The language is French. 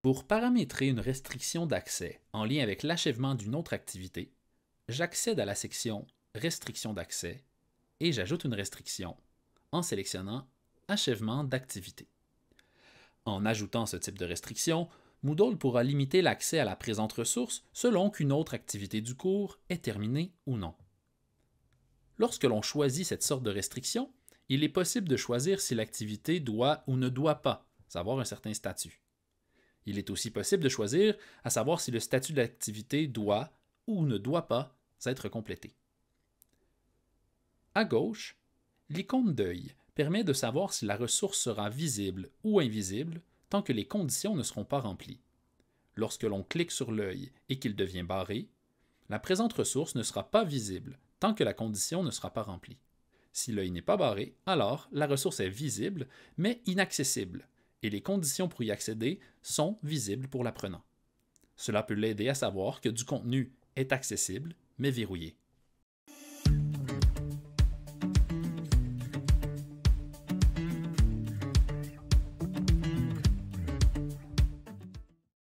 Pour paramétrer une restriction d'accès en lien avec l'achèvement d'une autre activité, j'accède à la section « Restrictions d'accès » et j'ajoute une restriction en sélectionnant « Achèvement d'activité ». En ajoutant ce type de restriction, Moodle pourra limiter l'accès à la présente ressource selon qu'une autre activité du cours est terminée ou non. Lorsque l'on choisit cette sorte de restriction, il est possible de choisir si l'activité doit ou ne doit pas avoir un certain statut. Il est aussi possible de choisir à savoir si le statut de l'activité doit ou ne doit pas être complété. À gauche, l'icône d'œil permet de savoir si la ressource sera visible ou invisible tant que les conditions ne seront pas remplies. Lorsque l'on clique sur l'œil et qu'il devient barré, la présente ressource ne sera pas visible tant que la condition ne sera pas remplie. Si l'œil n'est pas barré, alors la ressource est visible, mais inaccessible, et les conditions pour y accéder sont visibles pour l'apprenant. Cela peut l'aider à savoir que du contenu est accessible, mais verrouillé.